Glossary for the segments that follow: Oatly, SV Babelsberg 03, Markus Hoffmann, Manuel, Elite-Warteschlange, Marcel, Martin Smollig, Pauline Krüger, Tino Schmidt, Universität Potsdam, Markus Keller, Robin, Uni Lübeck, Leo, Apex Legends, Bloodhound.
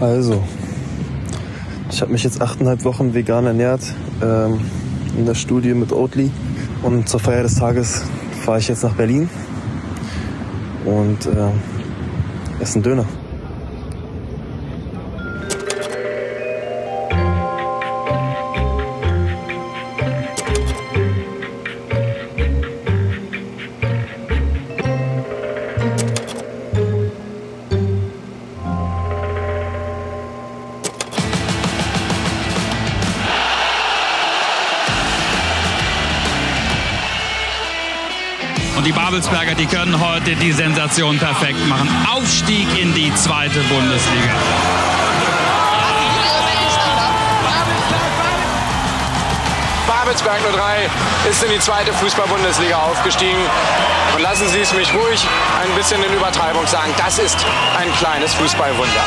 Also, ich habe mich jetzt 8,5 Wochen vegan ernährt, in der Studie mit Oatly. Und zur Feier des Tages fahre ich jetzt nach Berlin und esse einen Döner. Und die Babelsberger, die können heute die Sensation perfekt machen. Aufstieg in die 2. Bundesliga. Babelsberg 03 ist in die 2. Fußball-Bundesliga aufgestiegen. Und lassen Sie es mich ruhig ein bisschen in Übertreibung sagen. Das ist ein kleines Fußballwunder.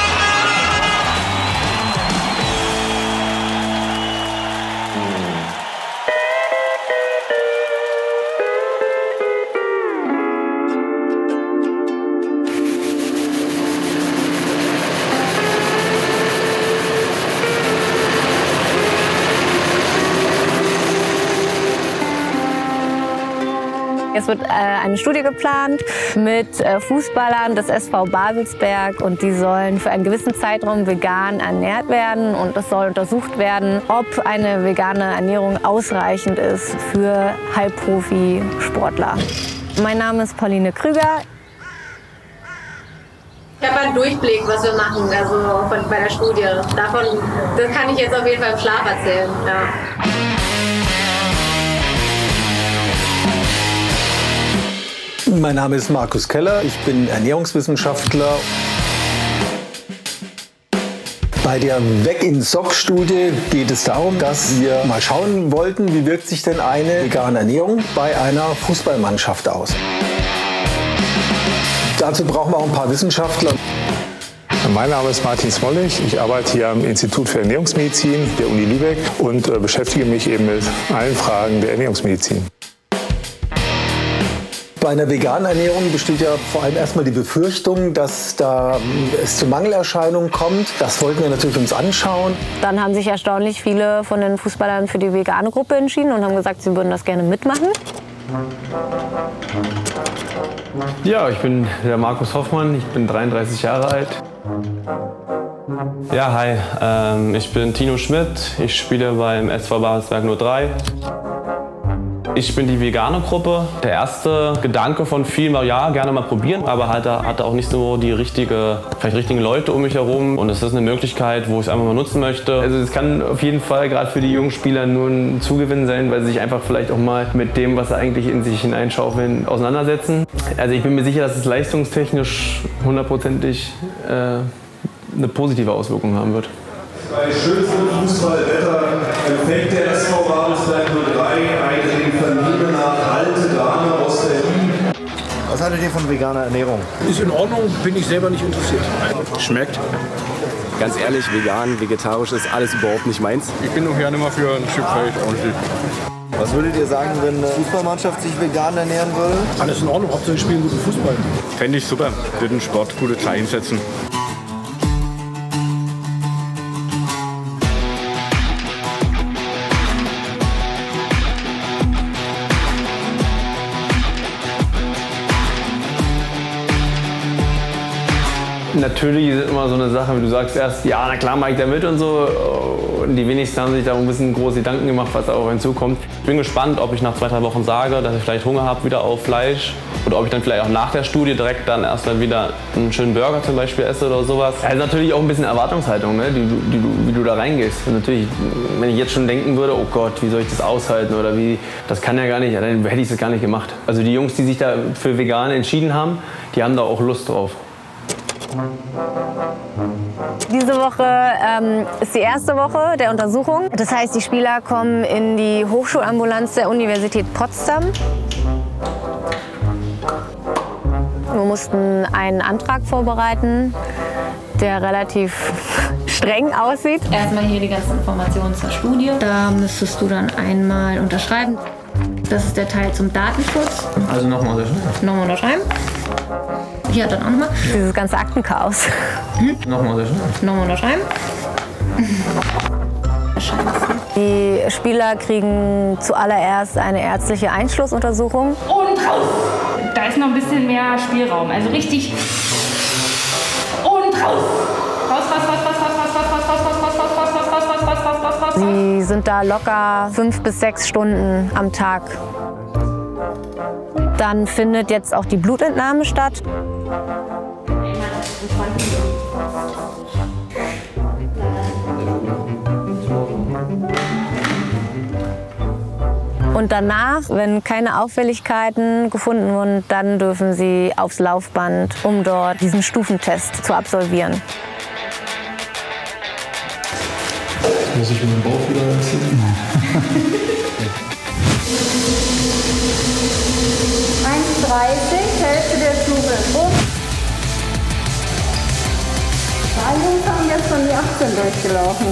Es wird eine Studie geplant mit Fußballern des SV Babelsberg und die sollen für einen gewissen Zeitraum vegan ernährt werden und es soll untersucht werden, ob eine vegane Ernährung ausreichend ist für Halbprofi-Sportler. Mein Name ist Pauline Krüger. Ich habe einen Durchblick, was wir machen, also bei der Studie. Davon, das kann ich jetzt auf jeden Fall im Schlaf erzählen. Ja. Mein Name ist Markus Keller, ich bin Ernährungswissenschaftler. Bei der Weg-in-Sock-Studie geht es darum, dass wir mal schauen wollten, wie wirkt sich denn eine vegane Ernährung bei einer Fußballmannschaft aus. Dazu brauchen wir auch ein paar Wissenschaftler. Mein Name ist Martin Smollig, ich arbeite hier am Institut für Ernährungsmedizin der Uni Lübeck und beschäftige mich eben mit allen Fragen der Ernährungsmedizin. Bei einer veganen Ernährung besteht ja vor allem erstmal die Befürchtung, dass da es zu Mangelerscheinungen kommt. Das wollten wir natürlich uns anschauen. Dann haben sich erstaunlich viele von den Fußballern für die vegane Gruppe entschieden und haben gesagt, sie würden das gerne mitmachen. Ja, ich bin der Markus Hoffmann, ich bin 33 Jahre alt. Ja, hi, ich bin Tino Schmidt, ich spiele beim SV Babelsberg 03. Ich bin die vegane Gruppe. Der erste Gedanke von vielen war, ja, gerne mal probieren, aber halt da hatte auch nicht so die richtigen Leute um mich herum. Und es ist eine Möglichkeit, wo ich es einfach mal nutzen möchte. Also es kann auf jeden Fall gerade für die jungen Spieler nur ein Zugewinn sein, weil sie sich einfach vielleicht auch mal mit dem, was sie eigentlich in sich hineinschaufeln, auseinandersetzen. Also ich bin mir sicher, dass es leistungstechnisch hundertprozentig eine positive Auswirkung haben wird. Bei schönstem Fußballwetter empfängt der SV Babelsberg 03 eine in Familien alte Dame aus Berlin. Was haltet ihr von veganer Ernährung? Ist in Ordnung, bin ich selber nicht interessiert. Schmeckt? Ganz ehrlich, vegan, vegetarisch ist alles überhaupt nicht meins. Ich bin doch gerne mal für ein Stück Fleisch. Was würdet ihr sagen, wenn eine Fußballmannschaft sich vegan ernähren würde? Alles in Ordnung, hauptsächlich spielen guten Fußball. Fände ich super, würden Sport gute Zeichen setzen. Natürlich ist es immer so eine Sache, wenn du sagst erst, ja, na klar, mach ich da mit und so. Und die wenigsten haben sich da ein bisschen große Gedanken gemacht, was da auf einen zukommt. Ich bin gespannt, ob ich nach 2, 3 Wochen sage, dass ich vielleicht Hunger habe wieder auf Fleisch. Oder ob ich dann vielleicht auch nach der Studie direkt dann erstmal wieder einen schönen Burger zum Beispiel esse oder sowas. Also natürlich auch ein bisschen Erwartungshaltung, ne, wie du da reingehst. Und natürlich, wenn ich jetzt schon denken würde, oh Gott, wie soll ich das aushalten oder wie, das kann ja gar nicht, dann hätte ich das gar nicht gemacht. Also die Jungs, die sich da für vegan entschieden haben, die haben da auch Lust drauf. Diese Woche ist die erste Woche der Untersuchung. Das heißt, die Spieler kommen in die Hochschulambulanz der Universität Potsdam. Wir mussten einen Antrag vorbereiten, der relativ streng aussieht. Erstmal hier die ganzen Informationen zur Studie. Da müsstest du dann einmal unterschreiben. Das ist der Teil zum Datenschutz. Also nochmal unterschreiben. Ja, dann auch nochmal. Dieses ganze Aktenchaos. Mhm. Nochmal unterschreiben. Nochmal unterschreiben. Die Spieler kriegen zuallererst eine ärztliche Einschlussuntersuchung. Und raus! Da ist noch ein bisschen mehr Spielraum. Also richtig. Und raus! Raus, raus, raus, raus, raus, raus, raus, raus, raus, raus, raus, raus, raus, raus, raus, raus, raus, raus. Sie sind da locker 5 bis 6 Stunden am Tag. Dann findet jetzt auch die Blutentnahme statt. Und danach, wenn keine Auffälligkeiten gefunden wurden, dann dürfen sie aufs Laufband, um dort diesen Stufentest zu absolvieren. Jetzt muss ich meinen Bauch wieder anziehen. Ja. 1,30, Hälfte der Stufe. Zwei Jungs haben jetzt von die 18 durchgelaufen.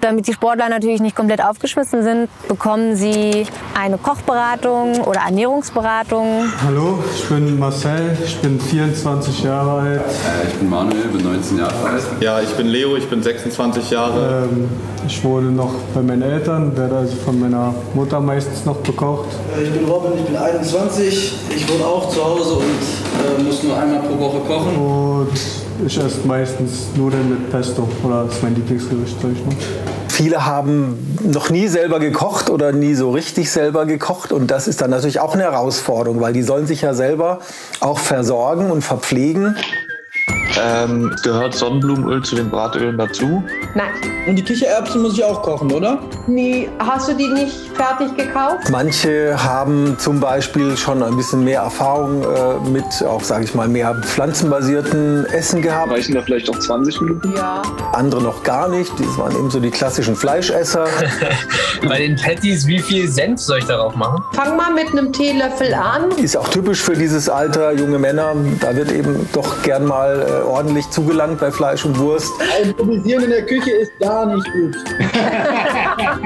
Damit die Sportler natürlich nicht komplett aufgeschmissen sind, bekommen sie eine Kochberatung oder Ernährungsberatung. Hallo, ich bin Marcel, ich bin 24 Jahre alt. Ich bin Manuel, bin 19 Jahre alt. Ja, ich bin Leo, ich bin 26 Jahre. Ich wurde noch bei meinen Eltern, werde also von meiner Mutter meistens noch bekocht. Ich bin Robin, ich bin 21, ich wohne auch zu Hause und muss nur einmal pro Woche kochen. Und ich esse meistens Nudeln mit Pesto, oder das ist mein Lieblingsgericht, sag ich mal. Viele haben noch nie selber gekocht oder nie so richtig selber gekocht und das ist dann natürlich auch eine Herausforderung, weil die sollen sich ja selber auch versorgen und verpflegen. Gehört Sonnenblumenöl zu den Bratölen dazu? Nein. Und die Kichererbsen muss ich auch kochen, oder? Nee, hast du die nicht fertig gekauft? Manche haben zum Beispiel schon ein bisschen mehr Erfahrung mit, auch sage ich mal, mehr pflanzenbasierten Essen gehabt. Reichen da vielleicht auch 20 Minuten? Ja. Andere noch gar nicht, das waren eben so die klassischen Fleischesser. Bei den Patties, wie viel Senf soll ich darauf machen? Fang mal mit einem Teelöffel an. Ist auch typisch für dieses Alter, junge Männer, da wird eben doch gern mal ordentlich zugelangt bei Fleisch und Wurst. Improvisieren in der Küche ist gar nicht gut.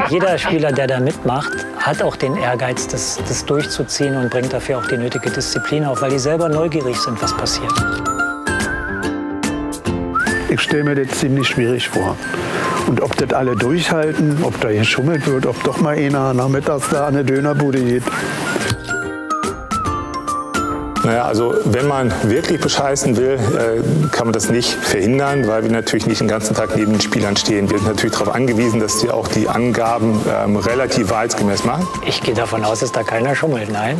Jeder Spieler, der da mitmacht, hat auch den Ehrgeiz, das durchzuziehen und bringt dafür auch die nötige Disziplin auf, weil die selber neugierig sind, was passiert. Ich stelle mir das ziemlich schwierig vor. Und ob das alle durchhalten, ob da geschummelt wird, ob doch mal einer nachmittags da an eine Dönerbude geht. Naja, also wenn man wirklich bescheißen will, kann man das nicht verhindern, weil wir natürlich nicht den ganzen Tag neben den Spielern stehen. Wir sind natürlich darauf angewiesen, dass die auch die Angaben relativ wahrheitsgemäß machen. Ich gehe davon aus, dass da keiner schummelt, nein.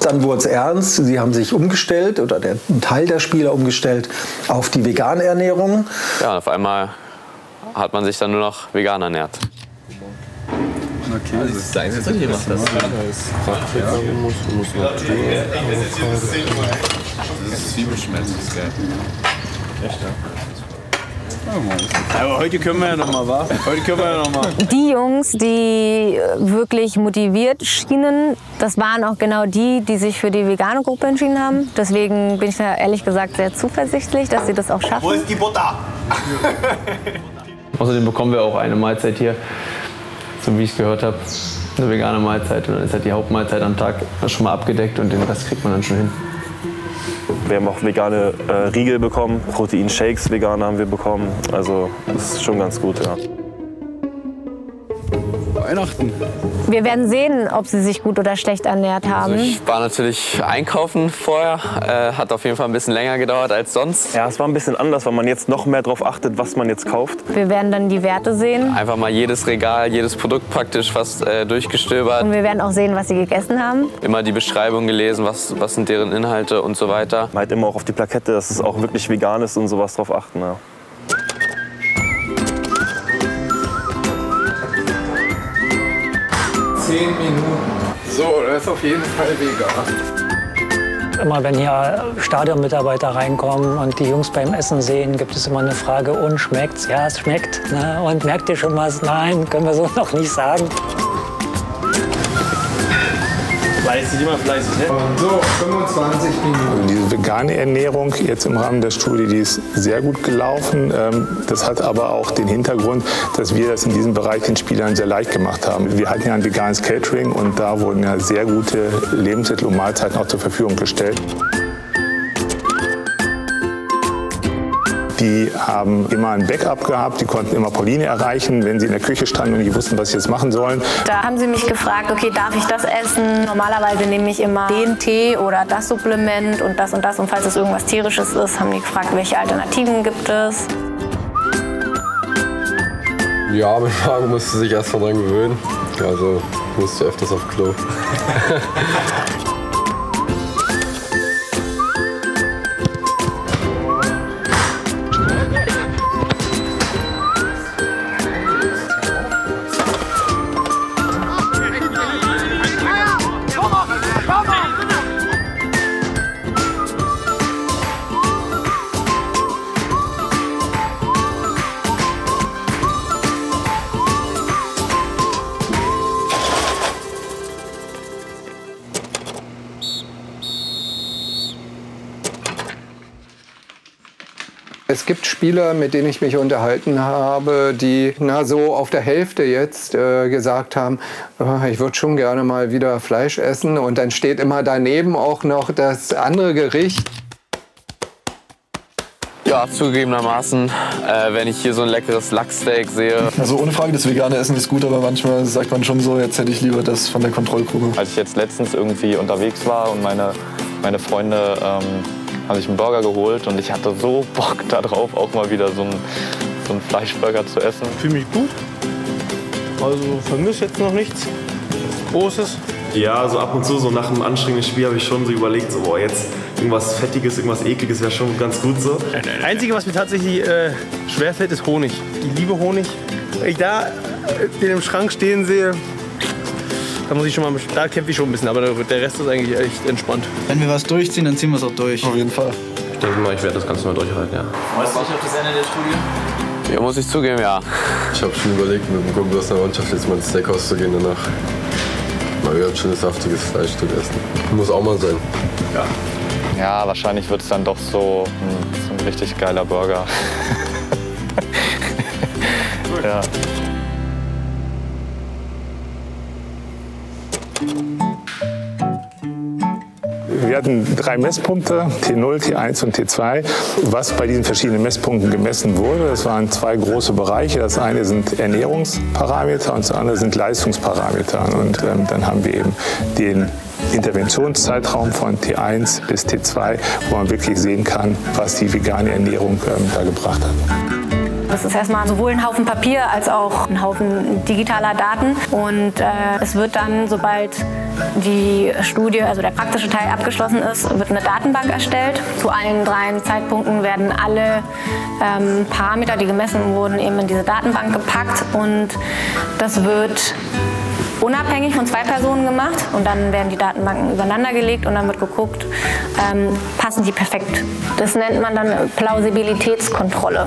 Dann wurde es ernst. Sie haben sich umgestellt, oder ein Teil der Spieler umgestellt, auf die vegane Ernährung. Ja, und auf einmal hat man sich dann nur noch vegan ernährt. Okay, also das ist das Einzige, die macht das. Das ist Zwiebelschmelz, das ist geil. Echt, ja. Aber heute können wir ja noch mal, wa? Heute können wir ja noch mal. Die Jungs, die wirklich motiviert schienen, das waren auch genau die, die sich für die vegane Gruppe entschieden haben. Deswegen bin ich da ehrlich gesagt sehr zuversichtlich, dass sie das auch schaffen. Wo ist die Butter? Außerdem bekommen wir auch eine Mahlzeit hier. So wie ich es gehört habe, eine vegane Mahlzeit. Und dann ist halt die Hauptmahlzeit am Tag schon mal abgedeckt und den Rest kriegt man dann schon hin. Wir haben auch vegane Riegel bekommen, Proteinshakes vegane haben wir bekommen. Also das ist schon ganz gut, ja. Weihnachten. Wir werden sehen, ob sie sich gut oder schlecht ernährt haben. Also ich war natürlich einkaufen vorher. Hat auf jeden Fall ein bisschen länger gedauert als sonst. Ja, es war ein bisschen anders, weil man jetzt noch mehr darauf achtet, was man jetzt kauft. Wir werden dann die Werte sehen. Einfach mal jedes Regal, jedes Produkt praktisch fast durchgestöbert. Und wir werden auch sehen, was sie gegessen haben. Immer die Beschreibung gelesen, was sind deren Inhalte und so weiter. Man hat immer auch auf die Plakette, dass es auch wirklich vegan ist und sowas drauf achten. Ja. Minuten. So, das ist auf jeden Fall vegan. Immer wenn hier Stadionmitarbeiter reinkommen und die Jungs beim Essen sehen, gibt es immer eine Frage, und schmeckt's? Ja, es schmeckt. Ne? Und merkt ihr schon was? Nein, können wir so noch nicht sagen. Fleißig, immer fleißig, ne? So, 25 Minuten. Diese vegane Ernährung jetzt im Rahmen der Studie, die ist sehr gut gelaufen. Das hat aber auch den Hintergrund, dass wir das in diesem Bereich den Spielern sehr leicht gemacht haben. Wir hatten ja ein veganes Catering und da wurden ja sehr gute Lebensmittel und Mahlzeiten auch zur Verfügung gestellt. Die haben immer ein Backup gehabt, die konnten immer Pauline erreichen, wenn sie in der Küche standen und nicht wussten, was sie jetzt machen sollen. Da haben sie mich gefragt, okay, darf ich das essen? Normalerweise nehme ich immer den Tee oder das Supplement und das und das. Und falls es irgendwas Tierisches ist, haben die gefragt, welche Alternativen gibt es. Ja, mein Magen musste sich erst mal dran gewöhnen. Also musste öfters auf Klo. Es gibt Spieler, mit denen ich mich unterhalten habe, die so auf der Hälfte jetzt gesagt haben, ich würde schon gerne mal wieder Fleisch essen. Und dann steht immer daneben auch noch das andere Gericht. Ja, zugegebenermaßen, wenn ich hier so ein leckeres Lachssteak sehe. Also ohne Frage, das vegane Essen ist gut, aber manchmal sagt man schon so, jetzt hätte ich lieber das von der Kontrollgruppe. Als ich jetzt letztens irgendwie unterwegs war und meine Freunde habe ich einen Burger geholt und ich hatte so Bock darauf, auch mal wieder so einen Fleischburger zu essen. Ich fühle mich gut, also vermisse jetzt noch nichts Großes. Ja, so ab und zu, so nach einem anstrengenden Spiel habe ich schon so überlegt, so boah, jetzt irgendwas Fettiges, irgendwas Ekliges wäre schon ganz gut so. Das Einzige, was mir tatsächlich schwerfällt, ist Honig. Ich liebe Honig. Wenn ich da den im Schrank stehen sehe, da kämpfe ich schon ein bisschen, aber der Rest ist eigentlich echt entspannt. Wenn wir was durchziehen, dann ziehen wir es auch durch. Auf jeden Fall. Ich denke mal, ich werde das Ganze mal durchhalten, ja. Freust du dich auf das Ende der Studie? Ja, muss ich zugeben, ja. Ich habe schon überlegt, mit dem Kumpel aus der Mannschaft jetzt mal ins Steakhouse zu gehen danach. Mal wieder ein schönes, saftiges Fleisch zu essen. Muss auch mal sein. Ja. Ja, wahrscheinlich wird es dann doch so ein richtig geiler Burger. Ja. Wir hatten 3 Messpunkte, T0, T1 und T2, was bei diesen verschiedenen Messpunkten gemessen wurde. Das waren 2 große Bereiche. Das eine sind Ernährungsparameter und das andere sind Leistungsparameter. Und dann haben wir eben den Interventionszeitraum von T1 bis T2, wo man wirklich sehen kann, was die vegane Ernährung da gebracht hat. Das ist erstmal sowohl ein Haufen Papier als auch ein Haufen digitaler Daten. Und es wird dann, sobald die Studie, also der praktische Teil, abgeschlossen ist, wird eine Datenbank erstellt. Zu allen 3 Zeitpunkten werden alle Parameter, die gemessen wurden, eben in diese Datenbank gepackt. Und das wird unabhängig von 2 Personen gemacht. Und dann werden die Datenbanken übereinander gelegt und dann wird geguckt, passen die perfekt. Das nennt man dann Plausibilitätskontrolle.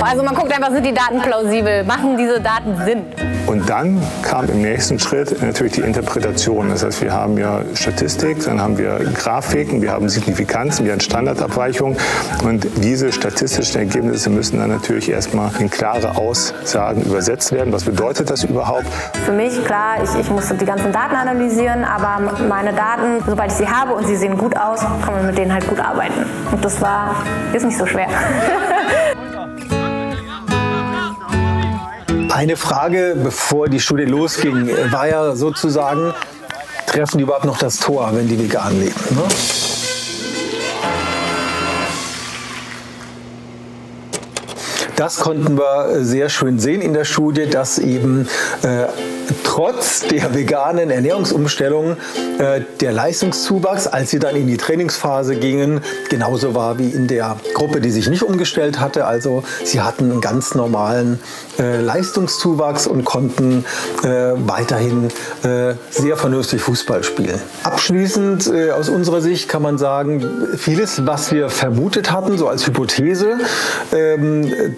Also man guckt einfach, sind die Daten plausibel, machen diese Daten Sinn? Und dann kam im nächsten Schritt natürlich die Interpretation. Das heißt, wir haben ja Statistik, dann haben wir Grafiken, wir haben Signifikanzen, wir haben Standardabweichungen. Und diese statistischen Ergebnisse müssen dann natürlich erstmal in klare Aussagen übersetzt werden. Was bedeutet das überhaupt? Für mich, klar, ich musste die ganzen Daten analysieren, aber meine Daten, sobald ich sie habe und sie sehen gut aus, kann man mit denen halt gut arbeiten. Und das war jetzt nicht so schwer. Eine Frage, bevor die Studie losging, war ja sozusagen, treffen die überhaupt noch das Tor, wenn die vegan leben? Ne? Das konnten wir sehr schön sehen in der Studie, dass eben trotz der veganen Ernährungsumstellung der Leistungszuwachs, als sie dann in die Trainingsphase gingen, genauso war wie in der Gruppe, die sich nicht umgestellt hatte. Also sie hatten einen ganz normalen Leistungszuwachs und konnten weiterhin sehr vernünftig Fußball spielen. Abschließend aus unserer Sicht kann man sagen, vieles, was wir vermutet hatten, so als Hypothese,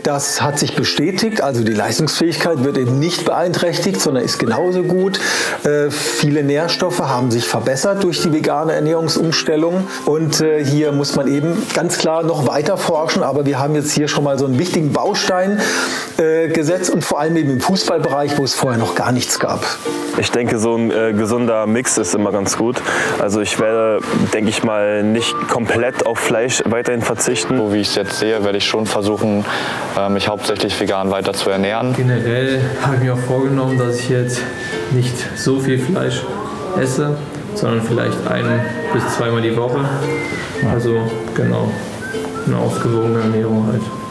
das hat sich bestätigt, also die Leistungsfähigkeit wird eben nicht beeinträchtigt, sondern ist genauso gut. Viele Nährstoffe haben sich verbessert durch die vegane Ernährungsumstellung und hier muss man eben ganz klar noch weiter forschen, aber wir haben jetzt hier schon mal so einen wichtigen Baustein gesetzt und vor allem eben im Fußballbereich, wo es vorher noch gar nichts gab. Ich denke, so ein gesunder Mix ist immer ganz gut. Also ich werde, denke ich mal, nicht komplett auf Fleisch weiterhin verzichten. So wie ich es jetzt sehe, werde ich schon versuchen, mich hauptsächlich vegan weiter zu ernähren. Generell habe ich mir auch vorgenommen, dass ich jetzt nicht so viel Fleisch esse, sondern vielleicht ein- bis zweimal die Woche. Also genau, eine ausgewogene Ernährung halt.